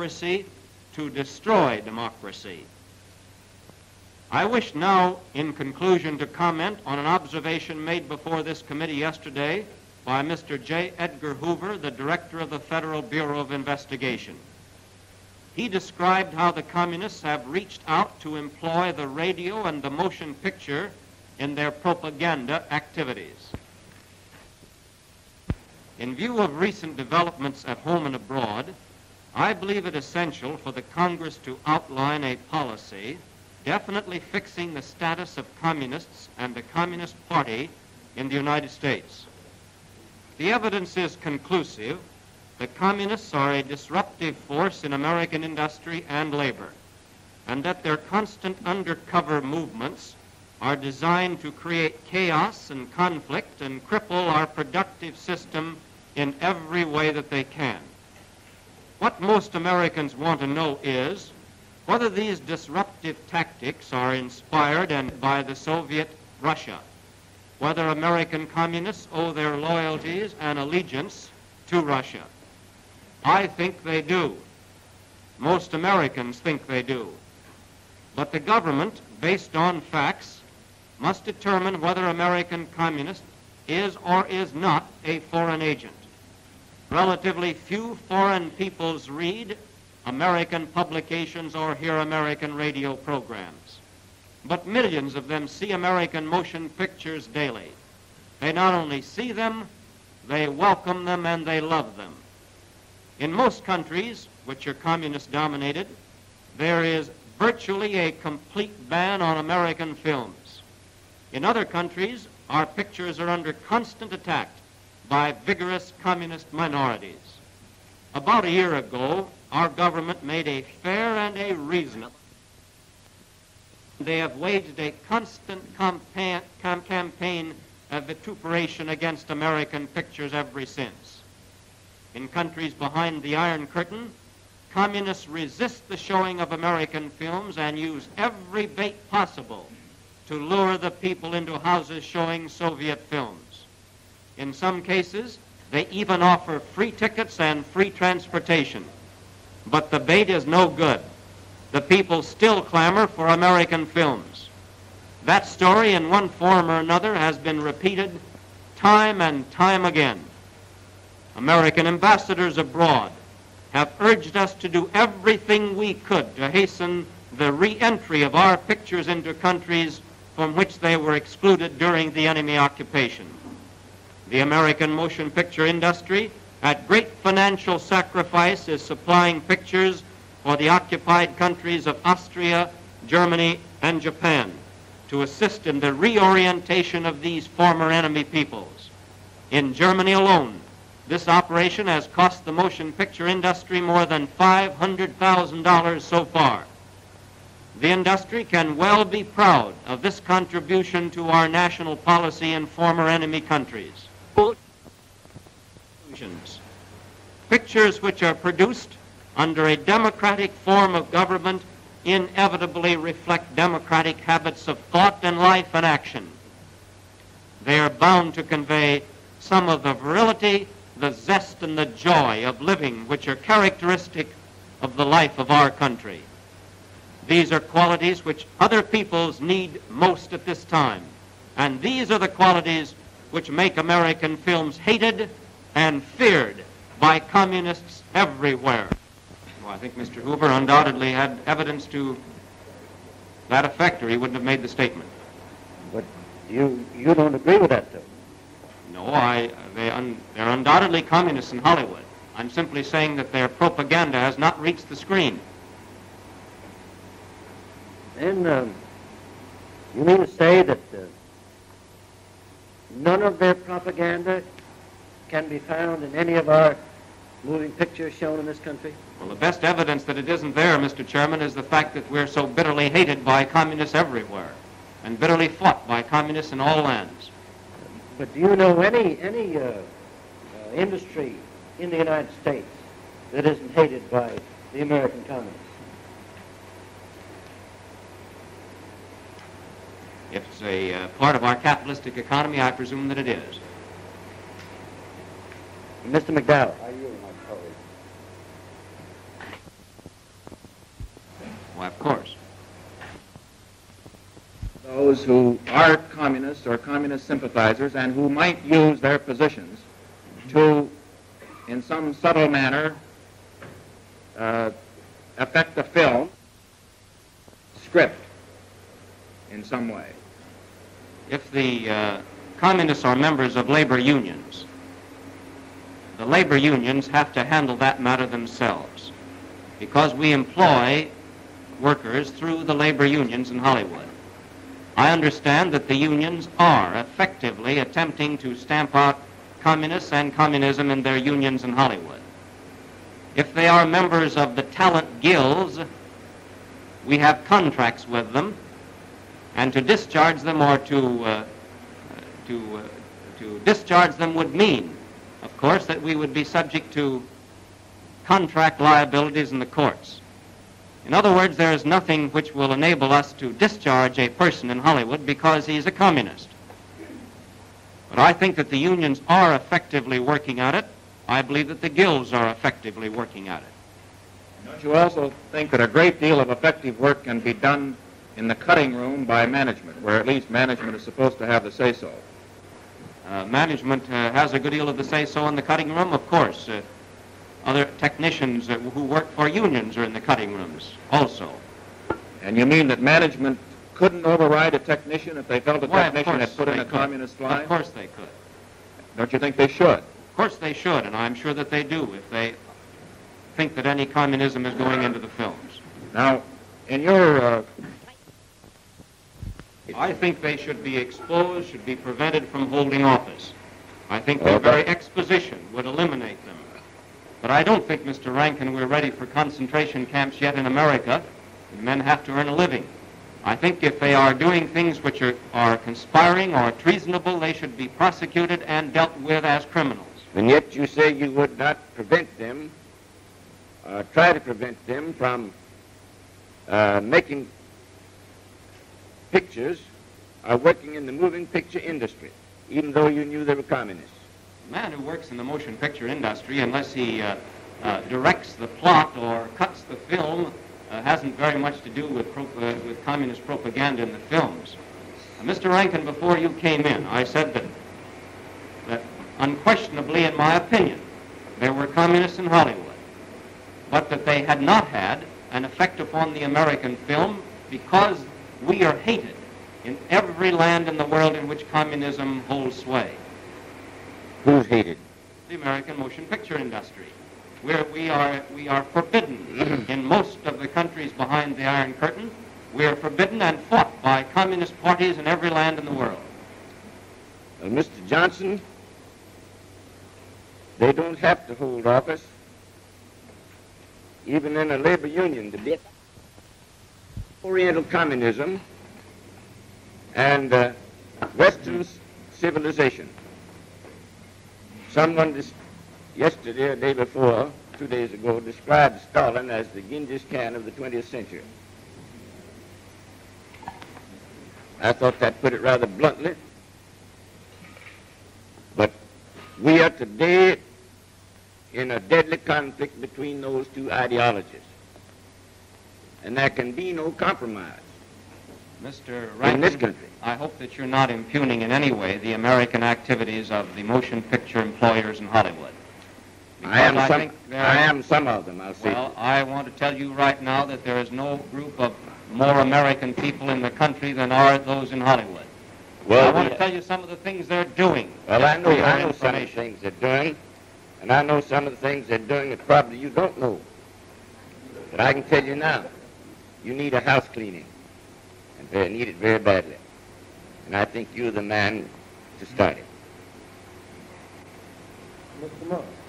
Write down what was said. democracy to destroy democracy. I wish now, in conclusion, to comment on an observation made before this committee yesterday by Mr. J. Edgar Hoover, the director of the Federal Bureau of Investigation. He described how the communists have reached out to employ the radio and the motion picture in their propaganda activities. In view of recent developments at home and abroad, I believe it essential for the Congress to outline a policy definitely fixing the status of communists and the Communist Party in the United States. The evidence is conclusive. The communists are a disruptive force in American industry and labor, and that their constant undercover movements are designed to create chaos and conflict and cripple our productive system in every way that they can. What most Americans want to know is whether these disruptive tactics are inspired by the Soviet Russia, whether American communists owe their loyalties and allegiance to Russia. I think they do. Most Americans think they do. But the government, based on facts, must determine whether American communist is or is not a foreign agent. Relatively few foreign peoples read American publications or hear American radio programs. But millions of them see American motion pictures daily. They not only see them, they welcome them and they love them. In most countries which are communist dominated, there is virtually a complete ban on American films. In other countries, our pictures are under constant attack by vigorous communist minorities. About a year ago, our government made a fair and a reasonable. They have waged a constant campaign of vituperation against American pictures ever since. In countries behind the Iron Curtain, communists resist the showing of American films and use every bait possible to lure the people into houses showing Soviet films. In some cases, they even offer free tickets and free transportation. But the bait is no good. The people still clamor for American films. That story, in one form or another, has been repeated time and time again. American ambassadors abroad have urged us to do everything we could to hasten the re-entry of our pictures into countries from which they were excluded during the enemy occupation. The American motion picture industry, at great financial sacrifice, is supplying pictures for the occupied countries of Austria, Germany, and Japan to assist in the reorientation of these former enemy peoples. In Germany alone, this operation has cost the motion picture industry more than $500,000 so far. The industry can well be proud of this contribution to our national policy in former enemy countries. Pictures which are produced under a democratic form of government inevitably reflect democratic habits of thought and life and action. They are bound to convey some of the virility, the zest, and the joy of living which are characteristic of the life of our country. These are qualities which other peoples need most at this time, and these are the qualities which make American films hated and feared by communists everywhere. Well, I think Mr. Hoover undoubtedly had evidence to that effect, or he wouldn't have made the statement. But you don't agree with that, though? No, they're undoubtedly communists in Hollywood. I'm simply saying that their propaganda has not reached the screen. Then you mean to say that none of their propaganda can be found in any of our moving pictures shown in this country? Well, the best evidence that it isn't there, Mr. Chairman, is the fact that we're so bitterly hated by communists everywhere and bitterly fought by communists in all lands. But do you know any industry in the United States that isn't hated by the American communists? If it's a part of our capitalistic economy, I presume that it is. Mr. McDowell. those who are communists or communist sympathizers and who might use their positions to, in some subtle manner, affect the film script in some way. If the communists are members of labor unions, the labor unions have to handle that matter themselves because we employ workers through the labor unions in Hollywood. I understand that the unions are effectively attempting to stamp out communists and communism in their unions in Hollywood. If they are members of the talent guilds, we have contracts with them, and to discharge them or to discharge them would mean, of course, that we would be subject to contract liabilities in the courts. In other words, there is nothing which will enable us to discharge a person in Hollywood because he's a communist. But I think that the unions are effectively working at it. I believe that the guilds are effectively working at it. Don't you also think that a great deal of effective work can be done in the cutting room by management, where at least management is supposed to have the say-so? Management has a good deal of the say-so in the cutting room, of course. Other technicians who work for unions are in the cutting rooms also. And you mean that management couldn't override a technician if they felt a technician had put in a communist line? Of course they could. Don't you think they should? Of course they should, and I'm sure that they do if they think that any communism is going into the films. Now, in your... I think they should be exposed, should be prevented from holding office. I think their very exposition would eliminate them. But I don't think, Mr. Rankin, we're ready for concentration camps yet in America. Men have to earn a living. I think if they are doing things which are conspiring or treasonable, they should be prosecuted and dealt with as criminals. And yet you say you would not prevent them, try to prevent them from making pictures or working in the moving picture industry, even though you knew they were communists. The man who works in the motion picture industry, unless he directs the plot or cuts the film, hasn't very much to do with communist propaganda in the films. Mr. Rankin, before you came in, I said that unquestionably, in my opinion, there were communists in Hollywood, but that they had not had an effect upon the American film because we are hated in every land in the world in which communism holds sway. Who's hated? The American motion picture industry, where we are forbidden in most of the countries behind the Iron Curtain. We are forbidden and fought by communist parties in every land in the world. Mr. Johnson, they don't have to hold office, even in a labor union, to be Oriental communism and Western civilization. Someone yesterday, a day before, 2 days ago, described Stalin as the Genghis Khan of the 20th century. I thought that put it rather bluntly, but we are today in a deadly conflict between those two ideologies. And there can be no compromise. Mr. Rankin, in this country. I hope that you're not impugning in any way the American activities of the motion picture employers in Hollywood. I am some of them, I'll say. Well, I want to tell you right now that there is no group of more American people in the country than are those in Hollywood. Well, I want to tell you some of the things they're doing. Well, I know some of the things they're doing, and I know some of the things they're doing that probably you don't know. But I can tell you now. You need a house cleaning, and they need it very badly. And I think you're the man to start it. Mr. Morris.